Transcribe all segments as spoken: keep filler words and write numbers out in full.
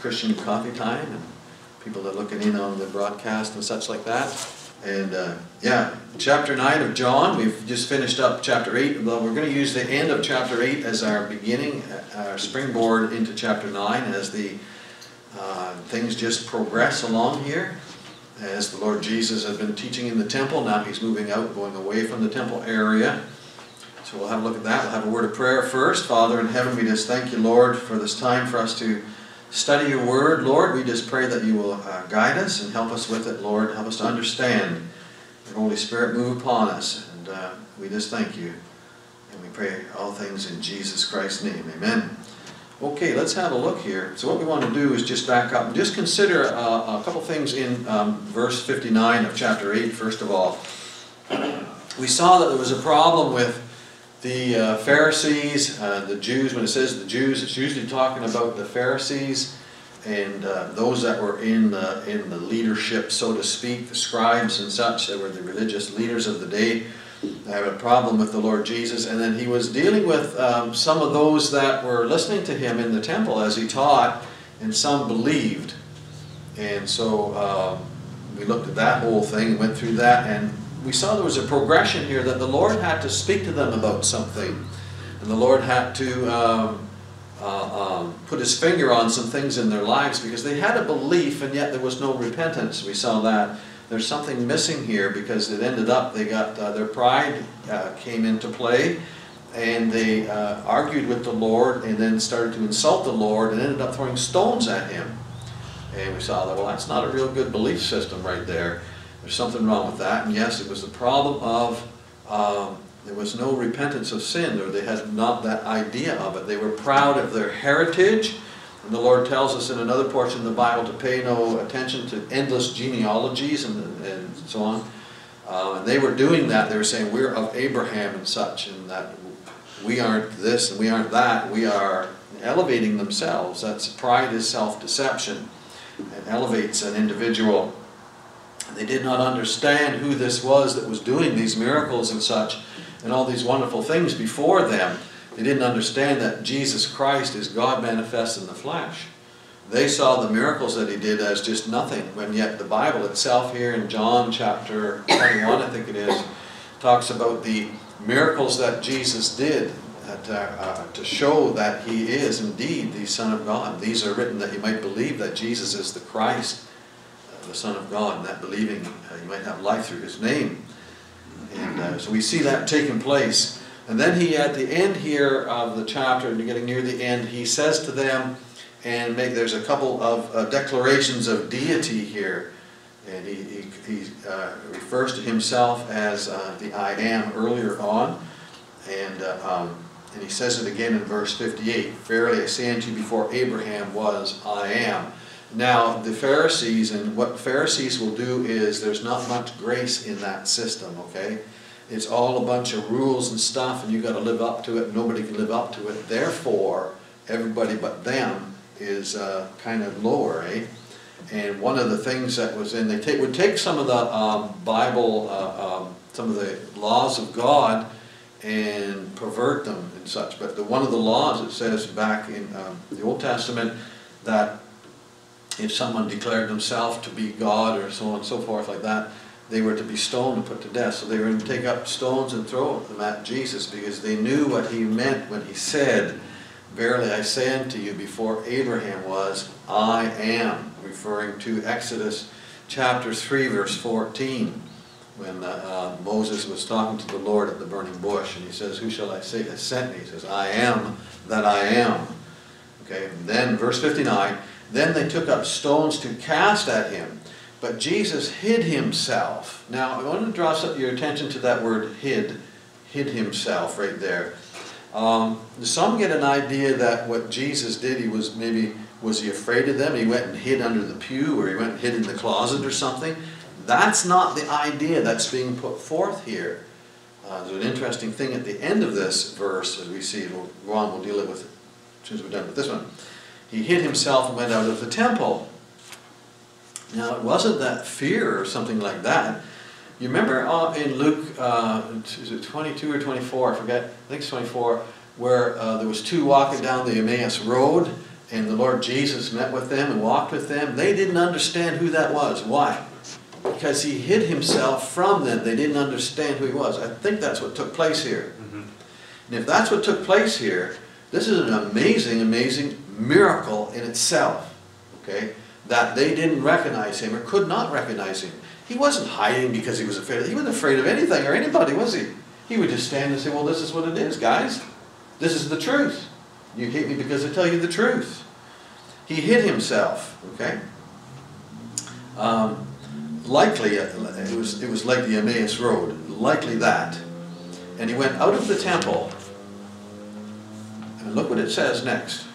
Christian coffee time and people that are looking in on the broadcast and such like that. And uh, yeah, chapter nine of John, we've just finished up chapter eight. Well, we're going to use the end of chapter eight as our beginning, our springboard into chapter nine as the uh, things just progress along here. As the Lord Jesus has been teaching in the temple, now he's moving out, going away from the temple area. So we'll have a look at that. We'll have a word of prayer first. Father in heaven, we just thank you, Lord, for this time for us to study your word, Lord. We just pray that you will uh, guide us and help us with it, Lord. Help us to understand. The Holy Spirit, move upon us. And uh, we just thank you. And we pray all things in Jesus Christ's name. Amen. Okay, let's have a look here. So what we want to do is just back up and just consider uh, a couple things in um, verse fifty-nine of chapter eight, first of all. We saw that there was a problem with the uh, Pharisees, uh, the Jews. When it says the Jews, it's usually talking about the Pharisees and uh, those that were in the, in the leadership, so to speak, the scribes and such. They were the religious leaders of the day. They had a problem with the Lord Jesus. And then he was dealing with um, some of those that were listening to him in the temple as he taught, and some believed. And so uh, we looked at that whole thing, went through that, and we saw there was a progression here that the Lord had to speak to them about something. And the Lord had to um, uh, um, put his finger on some things in their lives because they had a belief and yet there was no repentance. We saw that. There's something missing here because it ended up they got uh, their pride uh, came into play and they uh, argued with the Lord and then started to insult the Lord and ended up throwing stones at him. And we saw that, well, that's not a real good belief system right there. There's something wrong with that. And yes, it was the problem of um, there was no repentance of sin, or they had not that idea of it. They were proud of their heritage. And the Lord tells us in another portion of the Bible to pay no attention to endless genealogies and, and so on. Uh, and they were doing that. They were saying, we're of Abraham and such, and that we aren't this and we aren't that. We are elevating themselves. That's pride is self-deception. It elevates an individual. They did not understand who this was that was doing these miracles and such and all these wonderful things before them. They didn't understand that Jesus Christ is God manifest in the flesh. They saw the miracles that he did as just nothing, when yet the Bible itself here in John chapter twenty-one, I think it is, talks about the miracles that Jesus did to, uh, to show that he is indeed the Son of God. These are written that you might believe that Jesus is the Christ, the Son of God, and that believing uh, you might have life through his name. And uh, so we see that taking place. And then he, at the end here of the chapter, and getting near the end, he says to them, and make, there's a couple of uh, declarations of deity here. And he, he, he uh, refers to himself as uh, the I Am earlier on. And, uh, um, and he says it again in verse fifty-eight. Verily I say unto you, before Abraham was, I am. Now, the Pharisees, and what Pharisees will do is, there's not much grace in that system, okay? It's all a bunch of rules and stuff, and you've got to live up to it. Nobody can live up to it. Therefore, everybody but them is uh, kind of lower, eh? And one of the things that was in, they take, would take some of the um, Bible, uh, um, some of the laws of God, and pervert them and such. But the, one of the laws, it says back in um, the Old Testament, that if someone declared themselves to be God or so on and so forth like that, they were to be stoned and put to death. So they were to take up stones and throw them at Jesus because they knew what he meant when he said, verily I say unto you, before Abraham was, I am, referring to Exodus chapter three verse fourteen, when uh, uh, Moses was talking to the Lord at the burning bush, and he says, who shall I say has sent me? He says, I am that I am. Okay, and then verse fifty-nine, then they took up stones to cast at him, but Jesus hid himself. Now, I want to draw your attention to that word hid, hid himself right there. Um, some get an idea that what Jesus did, he was maybe, was he afraid of them? He went and hid under the pew, or he went and hid in the closet or something. That's not the idea that's being put forth here. Uh, there's an interesting thing at the end of this verse, as we see. We'll go on, we'll deal with it as soon as we're done with this one. He hid himself and went out of the temple. Now, it wasn't that fear or something like that. You remember uh, in Luke uh, twenty-two or twenty-four, I forget, I think it's twenty-four, where uh, there was two walking down the Emmaus Road, and the Lord Jesus met with them and walked with them. They didn't understand who that was. Why? Because he hid himself from them. They didn't understand who he was. I think that's what took place here. Mm-hmm. And if that's what took place here, this is an amazing, amazing miracle in itself. Okay? That they didn't recognize him or could not recognize him. He wasn't hiding because he was afraid. He wasn't afraid of anything or anybody, was he? He would just stand and say, well, this is what it is, guys. This is the truth. You hate me because I tell you the truth. He hid himself, okay? Um, likely, it was, it was like the Emmaus Road. Likely that. And he went out of the temple. And look what it says next.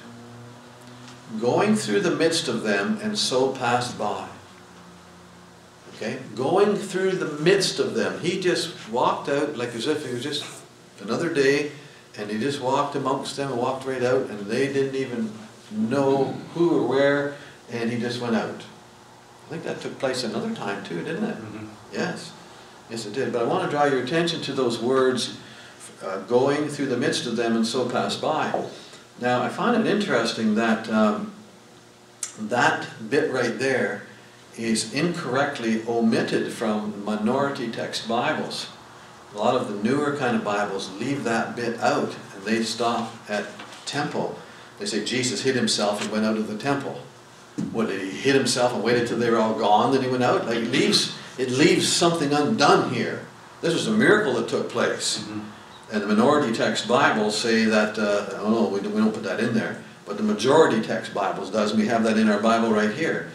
Going through the midst of them, and so passed by. Okay? Going through the midst of them. He just walked out like as if it was just another day. And he just walked amongst them and walked right out, and they didn't even know who or where, and he just went out. I think that took place another time too, didn't it? Mm-hmm. Yes. Yes, it did. But I want to draw your attention to those words, uh, going through the midst of them and so passed by. Now, I find it interesting that um, that bit right there is incorrectly omitted from minority text Bibles. A lot of the newer kind of Bibles leave that bit out, and they stop at temple. They say Jesus hid himself and went out of the temple. What, did he hid himself and waited till they were all gone, then he went out? Like it leaves, it leaves something undone here. This was a miracle that took place. Mm-hmm. And the minority text Bibles say that, uh, oh no, we don't, we don't put that in there, but the majority text Bibles does, and we have that in our Bible right here.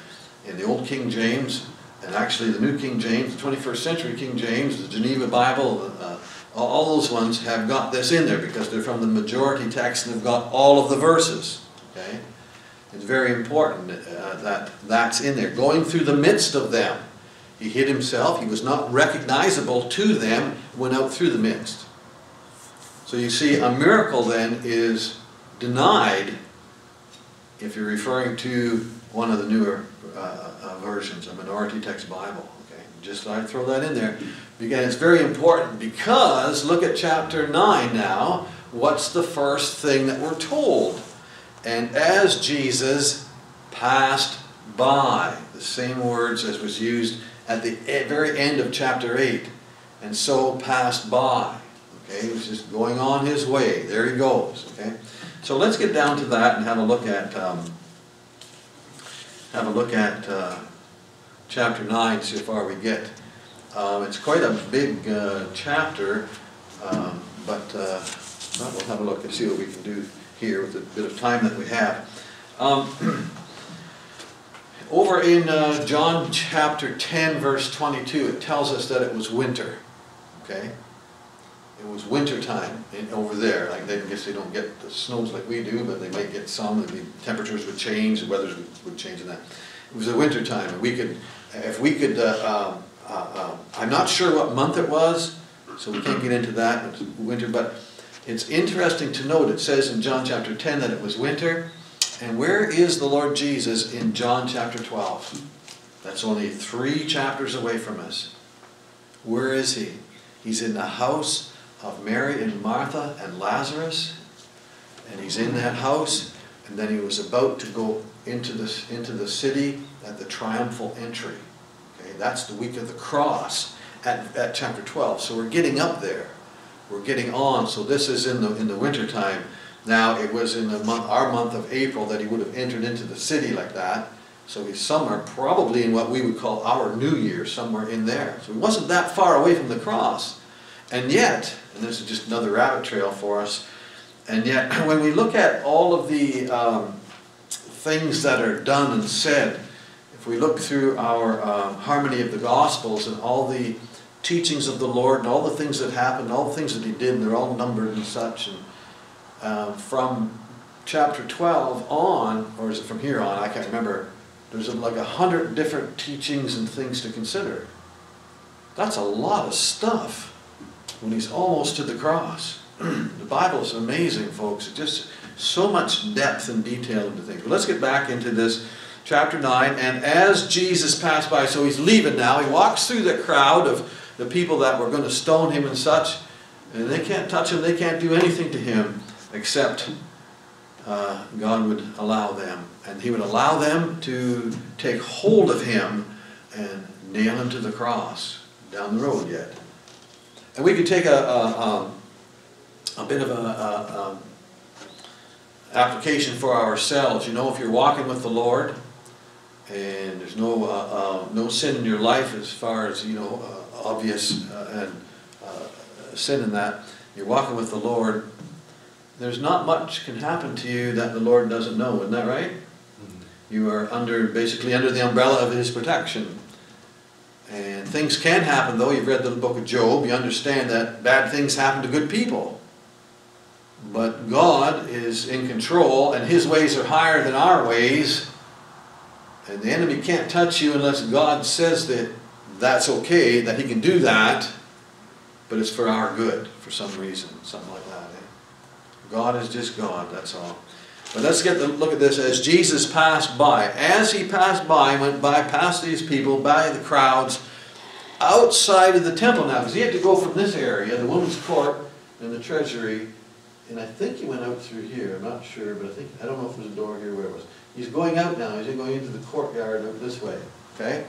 In the old King James, and actually the New King James, the twenty-first century King James, the Geneva Bible, uh, all those ones have got this in there because they're from the majority text and they've got all of the verses. Okay? It's very important uh, that that's in there. Going through the midst of them. He hid himself. He was not recognizable to them, went out through the midst. So you see, a miracle then is denied if you're referring to one of the newer uh, uh, versions, a minority text Bible. Okay, just I throw that in there. Again, it's very important because look at chapter nine now. What's the first thing that we're told? And as Jesus passed by, the same words as was used at the very end of chapter eight, and so passed by. Okay, he was just going on his way. There he goes. Okay, so let's get down to that and have a look at. Um, Have a look at uh, chapter nine, see how far we get. Um, it's quite a big uh, chapter, um, but uh, well, we'll have a look and see what we can do here with the bit of time that we have. Um, over in uh, John chapter ten, verse twenty-two, it tells us that it was winter. Okay, it was winter time in, over there. Like they, I guess they don't get the snows like we do, but they might get some. The temperatures would change, the weather would, would change, and that it was a winter time. And we could, if we could, uh, uh, uh, I'm not sure what month it was, so we can't get into that. It's winter, but it's interesting to note. It says in John chapter ten that it was winter, and where is the Lord Jesus in John chapter twelve? That's only three chapters away from us. Where is he? He's in the house of Mary and Martha and Lazarus, and he's in that house, and then he was about to go into this into the city at the triumphal entry. Okay, that's the week of the cross at, at chapter twelve. So we're getting up there, we're getting on. So this is in the in the winter time. Now it was in the month, our month of April, that he would have entered into the city like that. So he's somewhere probably in what we would call our New Year, somewhere in there. So he wasn't that far away from the cross. And yet, and this is just another rabbit trail for us, and yet when we look at all of the um, things that are done and said, if we look through our um, harmony of the Gospels and all the teachings of the Lord and all the things that happened, all the things that he did, and they're all numbered and such, and uh, from chapter twelve on, or is it from here on, I can't remember, there's like a hundred different teachings and things to consider. That's a lot of stuff. When he's almost to the cross. The Bible's amazing, folks. It's just so much depth and detail into things. But let's get back into this chapter nine. And as Jesus passed by, so he's leaving now, he walks through the crowd of the people that were going to stone him and such, and they can't touch him, they can't do anything to him, except uh, God would allow them. And he would allow them to take hold of him and nail him to the cross down the road yet. And we could take a, a, a, a bit of a, a, a application for ourselves. You know, if you're walking with the Lord and there's no, uh, uh, no sin in your life as far as, you know, uh, obvious uh, and uh, sin in that, you're walking with the Lord, there's not much can happen to you that the Lord doesn't know. Isn't that right? Mm-hmm. You are under, basically under the umbrella of his protection. And things can happen, though. You've read the book of Job. You understand that bad things happen to good people. But God is in control, and his ways are higher than our ways. And the enemy can't touch you unless God says that that's okay, that he can do that. But it's for our good, for some reason, something like that. Eh? God is just God, that's all. But let's get the look at this. As Jesus passed by, as he passed by, went by past these people, by the crowds, outside of the temple now, because he had to go from this area, the woman's court and the treasury, and I think he went out through here. I'm not sure, but I think, I don't know if there's a door here where it was. He's going out now. He's going into the courtyard out this way. Okay?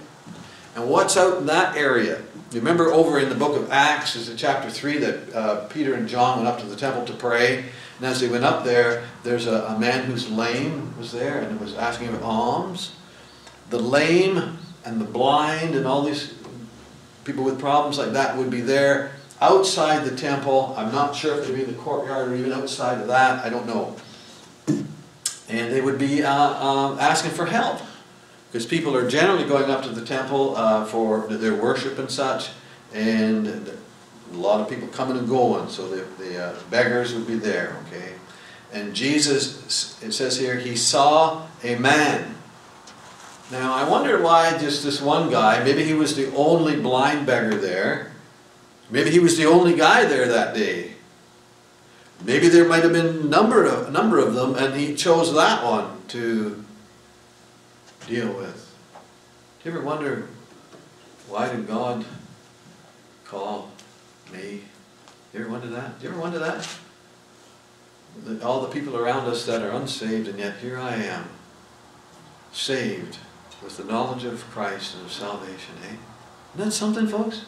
And what's out in that area? You remember over in the book of Acts, is in chapter three, that uh, Peter and John went up to the temple to pray. And as they went up there, there's a, a man who's lame was there and was asking for alms. The lame and the blind and all these people with problems like that would be there outside the temple. I'm not sure if they'd be in the courtyard or even outside of that. I don't know. And they would be uh, um, asking for help, because people are generally going up to the temple uh, for their worship and such. And a lot of people coming and going, so the, the uh, beggars would be there, okay? And Jesus, it says here, he saw a man. Now, I wonder why just this one guy, maybe he was the only blind beggar there. Maybe he was the only guy there that day. Maybe there might have been a number of, number of them, and he chose that one to deal with. Do you ever wonder, why did God call me? You ever wonder that? You ever wonder that? that? All the people around us that are unsaved, and yet here I am, saved with the knowledge of Christ and of salvation, eh? Isn't that something, folks?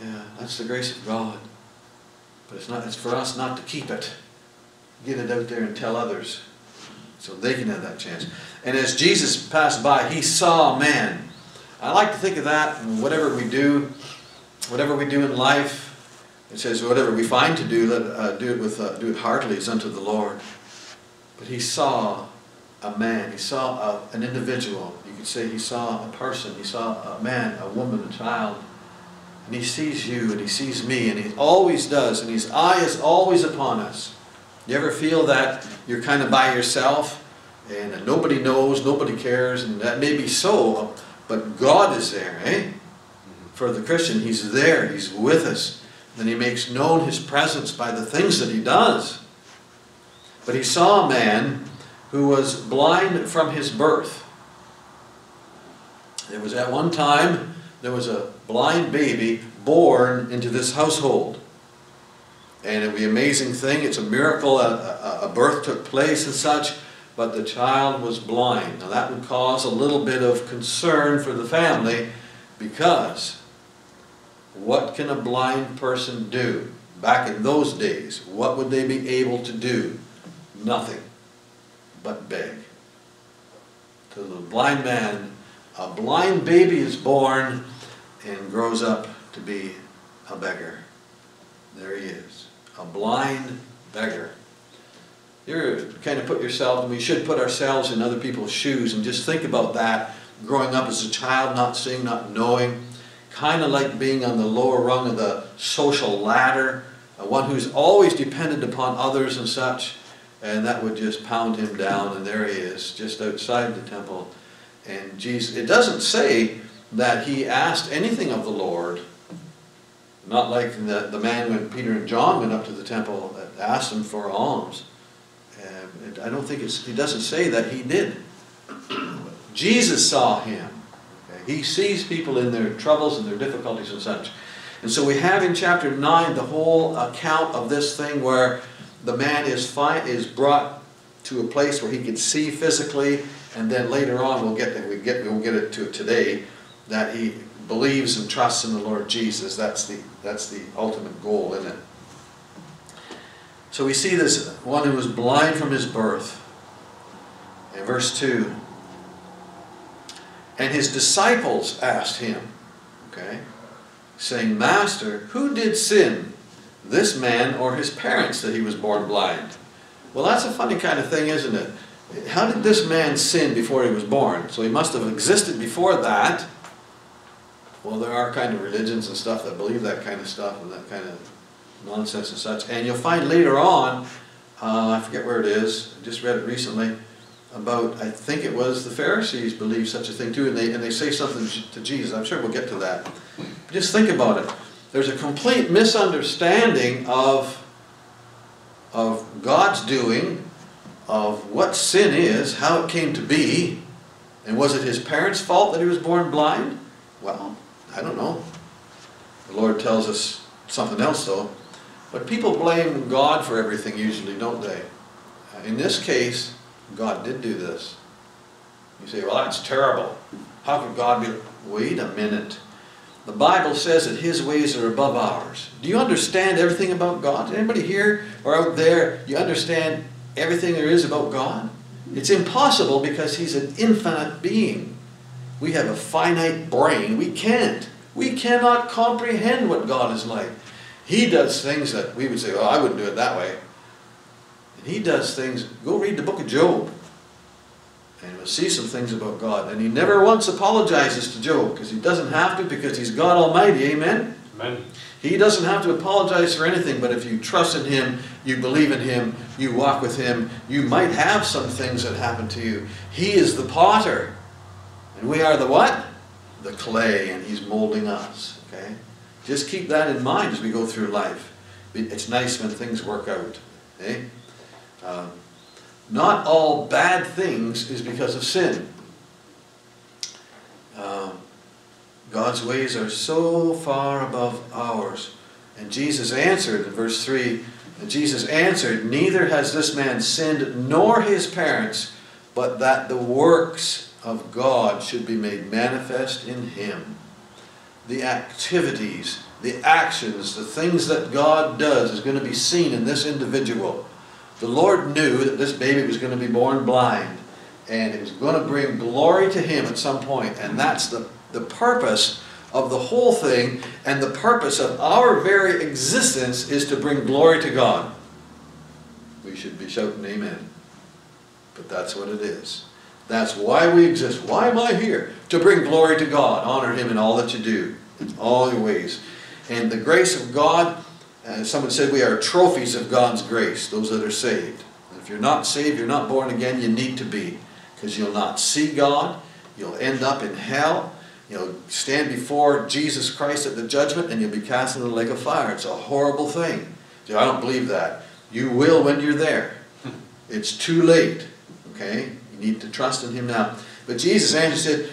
Yeah, that's the grace of God. But it's not, it's for us not to keep it. Get it out there and tell others so they can have that chance. And as Jesus passed by, he saw a man. I like to think of that, and whatever we do, whatever we do in life, it says, whatever we find to do, let uh, do it with uh, do it heartily as unto the Lord. But he saw a man. He saw a, an individual. You could say he saw a person. He saw a man, a woman, a child. And he sees you, and he sees me, and he always does. And his eye is always upon us. You ever feel that you're kind of by yourself, and nobody knows, nobody cares, and that may be so, but God is there, eh? For the Christian, he's there, he's with us. And he makes known his presence by the things that he does. But he saw a man who was blind from his birth. It was at one time, there was a blind baby born into this household. And it would be an amazing thing, it's a miracle, a, a, a birth took place and such, but the child was blind. Now that would cause a little bit of concern for the family, because what can a blind person do? Back in those days, what would they be able to do? Nothing but beg. To the blind man, a blind baby is born and grows up to be a beggar. There he is, a blind beggar. You're kind of put yourself, and we should put ourselves in other people's shoes and just think about that. Growing up as a child, not seeing, not knowing, kind of like being on the lower rung of the social ladder, one who's always dependent upon others and such, and that would just pound him down, and there he is, just outside the temple. And Jesus, it doesn't say that he asked anything of the Lord, not like the, the man when Peter and John went up to the temple and asked him for alms. And I don't think it's, he doesn't say that he did. Jesus saw him. Okay? He sees people in their troubles and their difficulties and such. And so we have in chapter nine the whole account of this thing where the man is, fi- is brought to a place where he can see physically, and then later on we'll get to, we get, we'll get it to today, that he believes and trusts in the Lord Jesus. That's the, that's the ultimate goal, isn't it? So we see this one who was blind from his birth. In verse two, and his disciples asked him, okay, saying, Master, who did sin, this man or his parents, that he was born blind? Well, that's a funny kind of thing, isn't it? How did this man sin before he was born? So he must have existed before that. Well, there are kind of religions and stuff that believe that kind of stuff and that kind of nonsense and such. And you'll find later on, uh, I forget where it is, I just read it recently, about, I think it was the Pharisees believe such a thing too, and they, and they say something to Jesus. I'm sure we'll get to that. Just think about it. There's a complete misunderstanding of, of God's doing, of what sin is, how it came to be, and was it his parents' fault that he was born blind? Well, I don't know. The Lord tells us something else though. But people blame God for everything usually, don't they? In this case, God did do this. You say, well, that's terrible. How could God be... Wait a minute. The Bible says that his ways are above ours. Do you understand everything about God? Anybody here or out there, you understand everything there is about God? It's impossible because he's an infinite being. We have a finite brain. We can't. We cannot comprehend what God is like. He does things that we would say, well, I wouldn't do it that way. He does things. Go read the book of Job. And you'll see some things about God. And he never once apologizes to Job. Because he doesn't have to, because he's God Almighty. Amen? Amen. He doesn't have to apologize for anything. But if you trust in him, you believe in him, you walk with him, you might have some things that happen to you. He is the potter. And we are the what? The clay. And he's molding us. Okay? Just keep that in mind as we go through life. It's nice when things work out. Okay? Um, not all bad things is because of sin. Um, God's ways are so far above ours. And Jesus answered, in verse three, and Jesus answered, neither has this man sinned nor his parents, but that the works of God should be made manifest in him. The activities, the actions, the things that God does is going to be seen in this individual. The Lord knew that this baby was going to be born blind, and it was going to bring glory to him at some point. And that's the, the purpose of the whole thing, and the purpose of our very existence is to bring glory to God. We should be shouting amen. But that's what it is. That's why we exist. Why am I here? To bring glory to God. Honor him in all that you do, in all your ways. And the grace of God... Uh, someone said we are trophies of God's grace, those that are saved. And if you're not saved, you're not born again, you need to be. Because you'll not see God, you'll end up in hell, you'll stand before Jesus Christ at the judgment, and you'll be cast into the lake of fire. It's a horrible thing. I don't believe that. You will when you're there. It's too late. Okay? You need to trust in him now. But Jesus answered,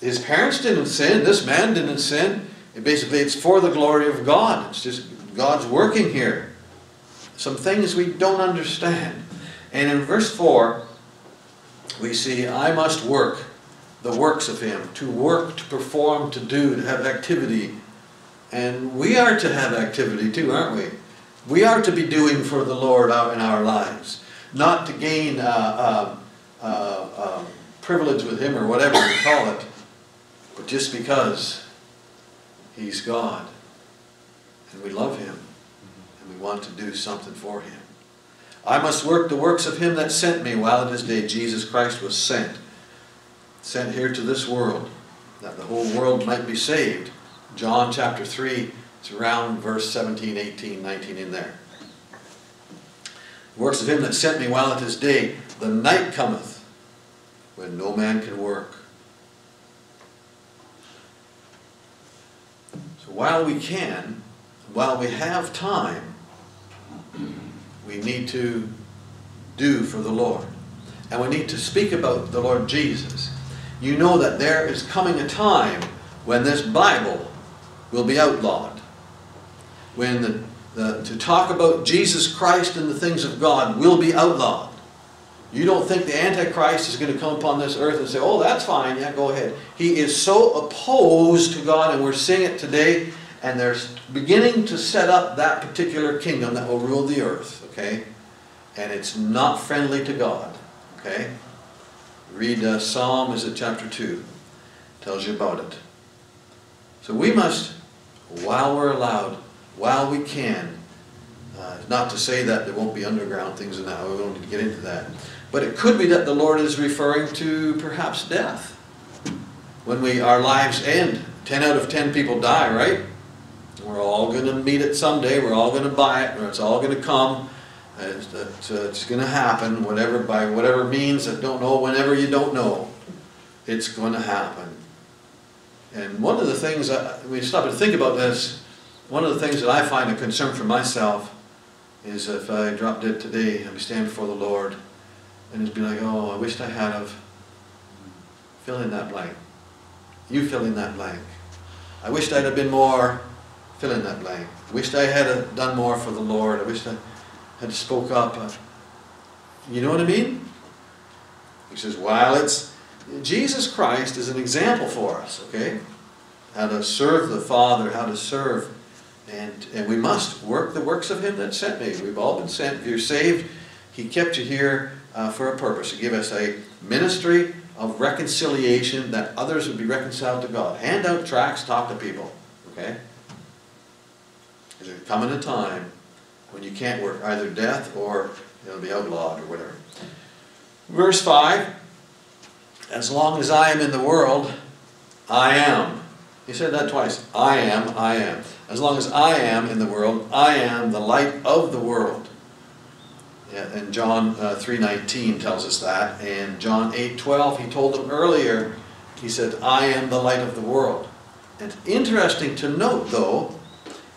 his parents didn't sin, this man didn't sin. And basically it's for the glory of God. It's just... God's working here. Some things we don't understand. And in verse four, we see, I must work the works of him. To work, to perform, to do, to have activity. And we are to have activity too, aren't we? We are to be doing for the Lord out in our lives. Not to gain uh, uh, uh, uh, privilege with him or whatever we call it. But just because he's God. And we love him, and we want to do something for him. I must work the works of him that sent me while in his day. Jesus Christ was sent. Sent here to this world, that the whole world might be saved. John chapter three, it's around verse seventeen, eighteen, nineteen in there. The works of him that sent me while in his day, the night cometh when no man can work. So while we can... While we have time, we need to do for the Lord. And we need to speak about the Lord Jesus. you know that there is coming a time when this Bible will be outlawed. When the, the, to talk about Jesus Christ and the things of God will be outlawed. You don't think the Antichrist is going to come upon this earth and say, oh, that's fine, yeah, go ahead. He is so opposed to God, and we're seeing it today, and they're beginning to set up that particular kingdom that will rule the earth, okay? And it's not friendly to God, okay? Read uh, Psalm, is it chapter two? Tells you about it. So we must, while we're allowed, while we can, uh, not to say that there won't be underground things in that, we don't need to get into that. But it could be that the Lord is referring to perhaps death. When we, our lives end, ten out of ten people die, right? We're all going to meet it someday, we're all going to buy it, or it's all going to come. It's, it's, it's going to happen, whatever, by whatever means, I don't know, whenever you don't know, it's going to happen. And one of the things, I, we stop and think about this, one of the things that I find a concern for myself is if I drop dead today, I'd be standing before the Lord, and it'd be like, oh, I wished I had of, fill in that blank, you fill in that blank, I wished I'd have been more, fill in that blank, I wished I had done more for the Lord, I wished I had spoke up, uh, you know what I mean? He says, while it's, Jesus Christ is an example for us, okay? How to serve the Father, how to serve, and, and we must work the works of Him that sent me. We've all been sent. If you're saved, He kept you here uh, for a purpose, to give us a ministry of reconciliation, that others would be reconciled to God. Hand out tracts, talk to people, okay? There's coming a time when you can't work, either death or it'll be outlawed or whatever. Verse five, as long as I am in the world, I am. He said that twice. I am, I am. As long as I am in the world, I am the light of the world. Yeah, and John uh, three nineteen tells us that. And John eight twelve, he told them earlier, he said, I am the light of the world. It's interesting to note, though,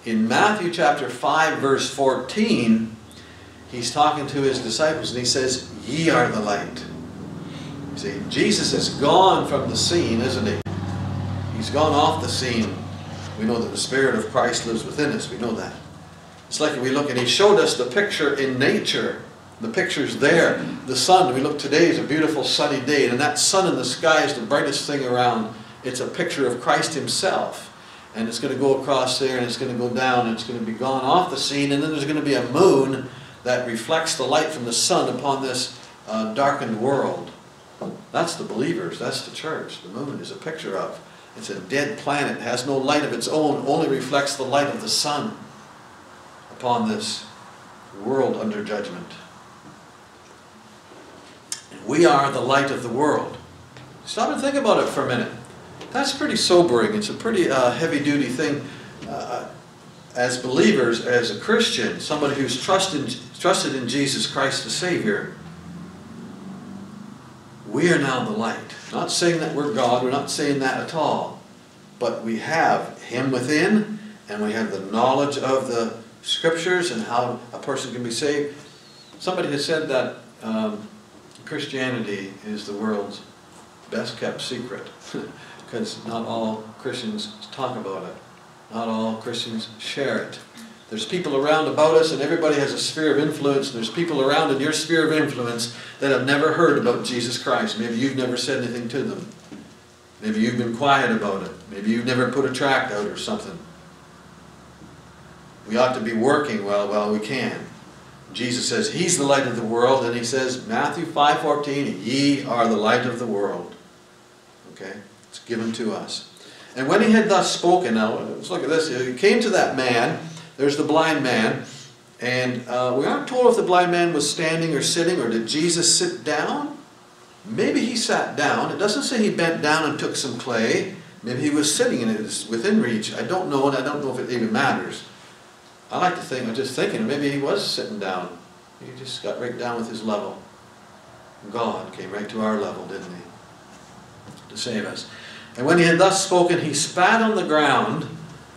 in Matthew chapter five verse fourteen, he's talking to his disciples and he says, ye are the light. You see, Jesus is gone from the scene, isn't he? He's gone off the scene. We know that the Spirit of Christ lives within us. We know that. It's like we look and he showed us the picture in nature. The picture's there. The sun, we look today, is a beautiful sunny day. And that sun in the sky is the brightest thing around. It's a picture of Christ himself. And it's going to go across there, and it's going to go down, and it's going to be gone off the scene. And then there's going to be a moon that reflects the light from the sun upon this uh, darkened world. That's the believers. That's the church. The moon is a picture of. It's a dead planet. It has no light of its own. Only reflects the light of the sun upon this world under judgment. And we are the light of the world. Stop and think about it for a minute. That's pretty sobering. It's a pretty uh, heavy-duty thing uh, as believers, as a Christian, somebody who's trusted, trusted in Jesus Christ the Savior. We are now the light. Not saying that we're God. We're not saying that at all. But we have Him within, and we have the knowledge of the Scriptures and how a person can be saved. Somebody has said that um, Christianity is the world's best-kept secret. Because not all Christians talk about it. Not all Christians share it. There's people around about us, and everybody has a sphere of influence. And there's people around in your sphere of influence that have never heard about Jesus Christ. Maybe you've never said anything to them. Maybe you've been quiet about it. Maybe you've never put a tract out or something. We ought to be working well while we can. Jesus says, He's the light of the world. And He says, Matthew five fourteen, ye are the light of the world. Okay? It's given to us. And when he had thus spoken, now let's look at this. He came to that man. There's the blind man. And uh, we aren't told if the blind man was standing or sitting, or did Jesus sit down? Maybe he sat down. It doesn't say he bent down and took some clay. Maybe he was sitting and it was within reach. I don't know, and I don't know if it even matters. I like to think, I'm just thinking, maybe he was sitting down. He just got right down with his level. God came right to our level, didn't he? To save us. And when he had thus spoken, he spat on the ground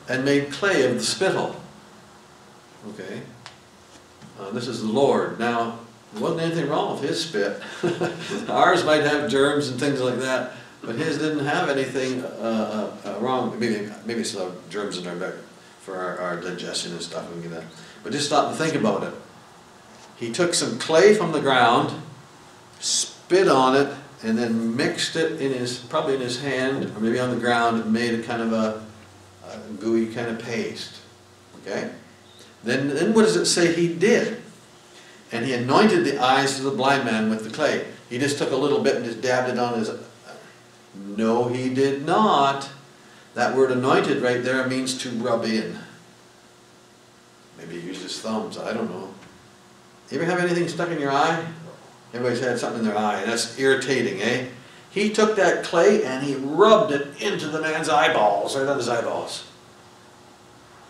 and made clay of the spittle. Okay. Uh, this is the Lord. Now, there wasn't anything wrong with his spit. Ours might have germs and things like that. But his didn't have anything uh, uh, wrong. Maybe maybe still have germs in our back for our, our digestion and stuff and that. But just stop and think about it. He took some clay from the ground, spit on it, and then mixed it in his probably in his hand or maybe on the ground and made a kind of a, a gooey kind of paste. Okay. Then then what does it say he did? And he anointed the eyes of the blind man with the clay. He just took a little bit and just dabbed it on his. No, he did not. That word anointed right there means to rub in. Maybe he used his thumbs, I don't know. You ever have anything stuck in your eye? Everybody's had something in their eye. That's irritating, eh? He took that clay and he rubbed it into the man's eyeballs, right on his eyeballs.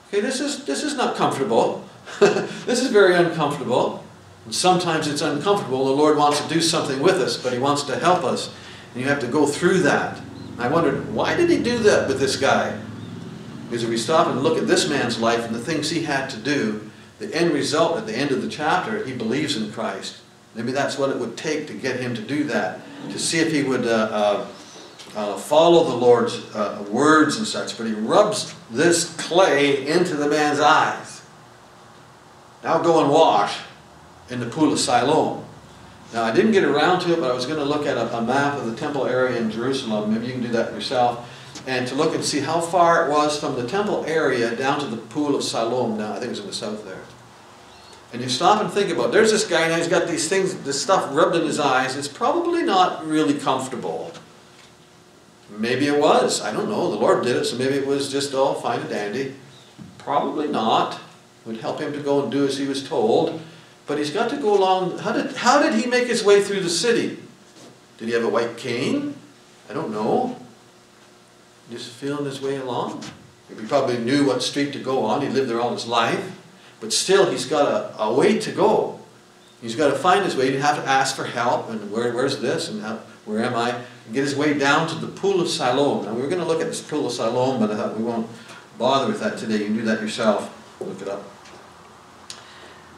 Okay, this is, this is not comfortable. This is very uncomfortable. And sometimes it's uncomfortable. The Lord wants to do something with us, but He wants to help us. And you have to go through that. And I wondered, why did He do that with this guy? Because if we stop and look at this man's life and the things he had to do, the end result at the end of the chapter, he believes in Christ. Maybe that's what it would take to get him to do that, to see if he would uh, uh, uh, follow the Lord's uh, words and such. But He rubs this clay into the man's eyes. Now go and wash in the pool of Siloam. Now, I didn't get around to it, but I was going to look at a, a map of the temple area in Jerusalem. Maybe you can do that yourself. And to look and see how far it was from the temple area down to the pool of Siloam. Now, I think it was in the south there. And you stop and think about it. There's this guy, now he's got these things, this stuff rubbed in his eyes. It's probably not really comfortable. Maybe it was. I don't know. The Lord did it, so maybe it was just all fine and dandy. Probably not. It would help him to go and do as he was told. But he's got to go along. How did, how did he make his way through the city? Did he have a white cane? I don't know. Just feeling his way along. He probably knew what street to go on. He lived there all his life. But still, he's got a, a way to go. He's got to find his way. He'd have to ask for help. And where, where's this? And how, where am I? And get his way down to the pool of Siloam. Now, we were going to look at this pool of Siloam, but I thought we won't bother with that today. You can do that yourself. Look it up.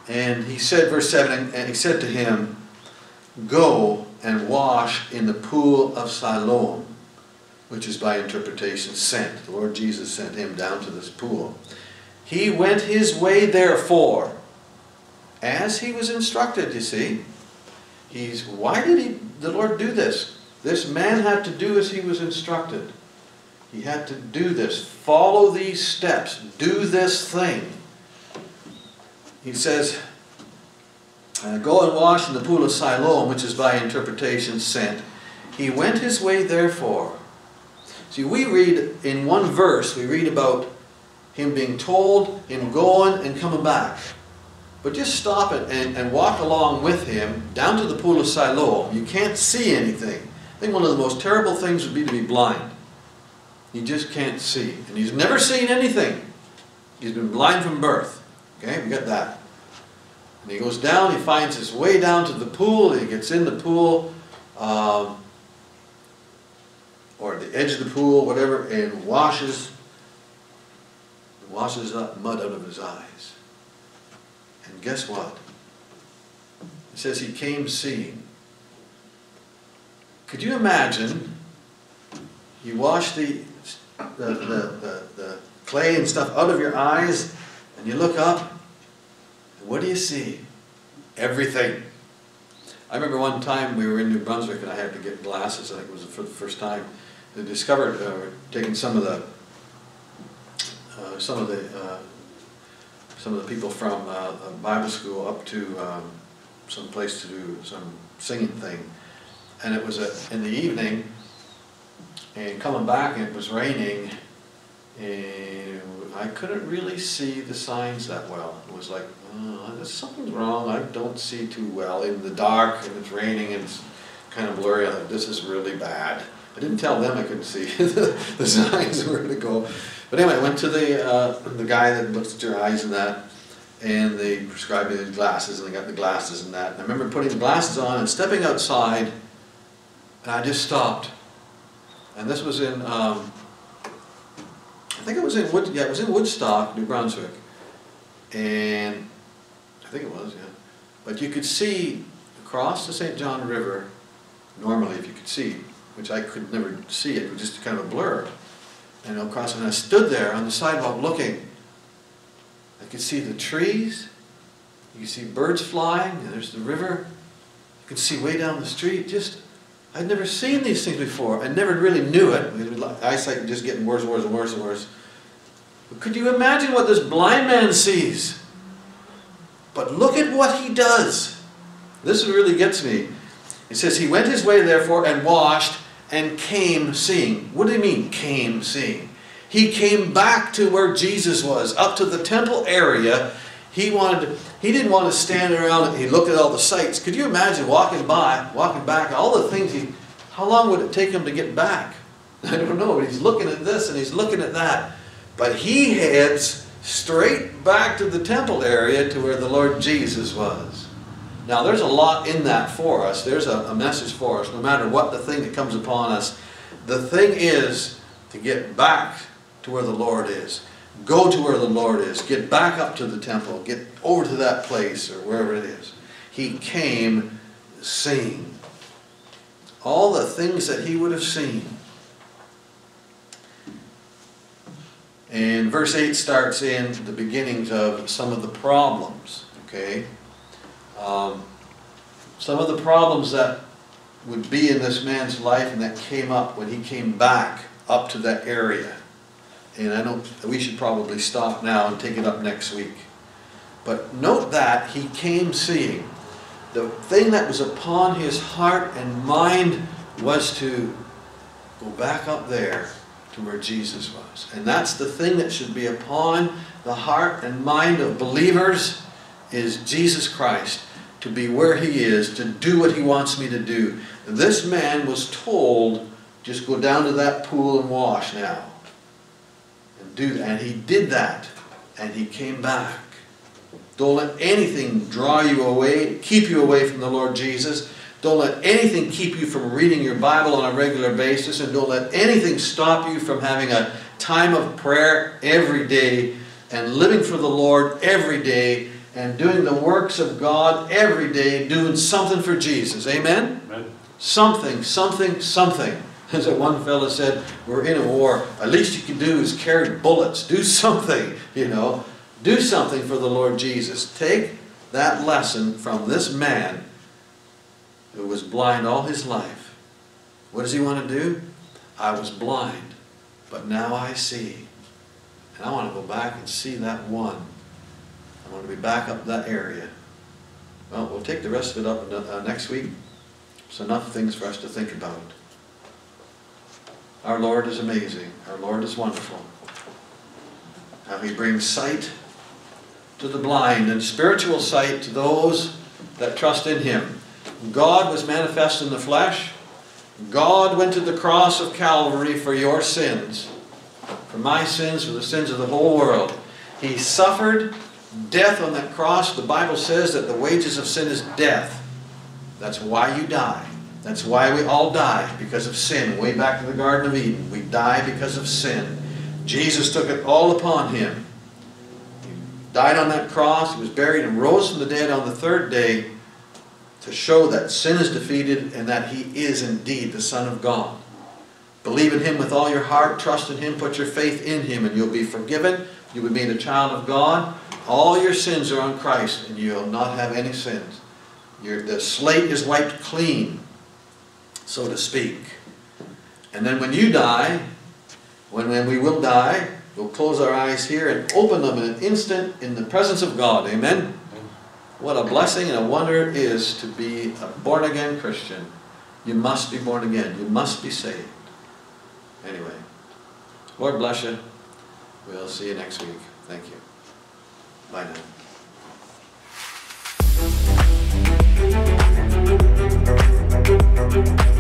And he said, verse seven, and he said to him, "Go and wash in the pool of Siloam," which is by interpretation sent. The Lord Jesus sent him down to this pool. He went his way, therefore, as he was instructed, you see. He's, why did he, the Lord do this? This man had to do as he was instructed. He had to do this. Follow these steps. Do this thing. He says, uh, "Go and wash in the pool of Siloam," which is by interpretation sent. He went his way, therefore. See, we read in one verse, we read about him being told, him going and coming back. But just stop it and, and walk along with him down to the pool of Siloam. You can't see anything. I think one of the most terrible things would be to be blind. You just can't see. And he's never seen anything. He's been blind from birth. Okay, we got that. And he goes down, he finds his way down to the pool, he gets in the pool, um, or the edge of the pool, whatever, and washes, washes up mud out of his eyes. And guess what? It says he came seeing. Could you imagine? You wash the, the, the, the, the clay and stuff out of your eyes, and you look up, and what do you see? Everything. I remember one time we were in New Brunswick and I had to get glasses. I think it was for the first time. They discovered, uh, taking some of the, uh, some of the, uh, some of the people from uh, Bible school up to um, some place to do some singing thing, and it was a, in the evening, and coming back and it was raining, and I couldn't really see the signs that well. It was like, oh, there's something wrong. I don't see too well in the dark, and it's raining, and it's kind of blurry. I'm like, this is really bad. I didn't tell them I couldn't see the signs where to go. But anyway, I went to the uh, the guy that looks at your eyes and that, and they prescribed me the glasses, and I got the glasses and that. And I remember putting the glasses on and stepping outside, and I just stopped. And this was in. Um, I think it was in Wood, yeah, it was in Woodstock, New Brunswick, and I think it was, yeah. But you could see across the Saint John River normally, if you could see, which I could never see, it was just kind of a blur. And of course, when I stood there on the sidewalk looking, I could see the trees, you could see birds flying, and there's the river, you could see way down the street. Just, I'd never seen these things before. I never really knew it. Eyesight was just getting worse and worse and worse and worse. But could you imagine what this blind man sees? But look at what he does. This really gets me. It says, he went his way, therefore, and washed, and came seeing. What do you mean, came seeing? He came back to where Jesus was, up to the temple area. He wanted, he didn't want to stand around and he looked at all the sights. Could you imagine walking by, walking back, all the things he, how long would it take him to get back? I don't know, but he's looking at this and he's looking at that. But he heads straight back to the temple area to where the Lord Jesus was. Now, there's a lot in that for us. There's a, a message for us, no matter what the thing that comes upon us. The thing is to get back to where the Lord is. Go to where the Lord is. Get back up to the temple. Get over to that place or wherever it is. He came seeing. All the things that he would have seen. And verse eight starts in the beginnings of some of the problems. Okay? Um, some of the problems that would be in this man's life and that came up when he came back up to that area. And I don't, we should probably stop now and take it up next week. But note that he came seeing. The thing that was upon his heart and mind was to go back up there to where Jesus was. And that's the thing that should be upon the heart and mind of believers, is Jesus Christ, to be where he is, to do what he wants me to do. This man was told, just go down to that pool and wash now. Do that. And he did that, and he came back. Don't let anything draw you away, keep you away from the Lord Jesus. Don't let anything keep you from reading your Bible on a regular basis, and don't let anything stop you from having a time of prayer every day, and living for the Lord every day, and doing the works of God every day, doing something for Jesus. Amen? Amen. Something, something, something. As that one fellow said, we're in a war. At least you can do is carry bullets. Do something, you know. Do something for the Lord Jesus. Take that lesson from this man who was blind all his life. What does he want to do? I was blind, but now I see. And I want to go back and see that one. I want to be back up that area. Well, we'll take the rest of it up next week. It's enough things for us to think about. Our Lord is amazing. Our Lord is wonderful. How he brings sight to the blind and spiritual sight to those that trust in him. God was manifest in the flesh. God went to the cross of Calvary for your sins, for my sins, for the sins of the whole world. He suffered death on that cross. The Bible says that the wages of sin is death. That's why you die. That's why we all die, because of sin. Way back to the Garden of Eden, we die because of sin. Jesus took it all upon him. He died on that cross, he was buried, and rose from the dead on the third day to show that sin is defeated and that he is indeed the Son of God. Believe in him with all your heart, trust in him, put your faith in him, and you'll be forgiven. You'll be made a child of God. All your sins are on Christ, and you'll not have any sins. Your, the slate is wiped clean, so to speak. And then when you die, when, when we will die, we'll close our eyes here and open them in an instant in the presence of God. Amen? What a blessing and a wonder it is to be a born-again Christian. You must be born again. You must be saved. Anyway, Lord bless you. We'll see you next week. Thank you. Bye now.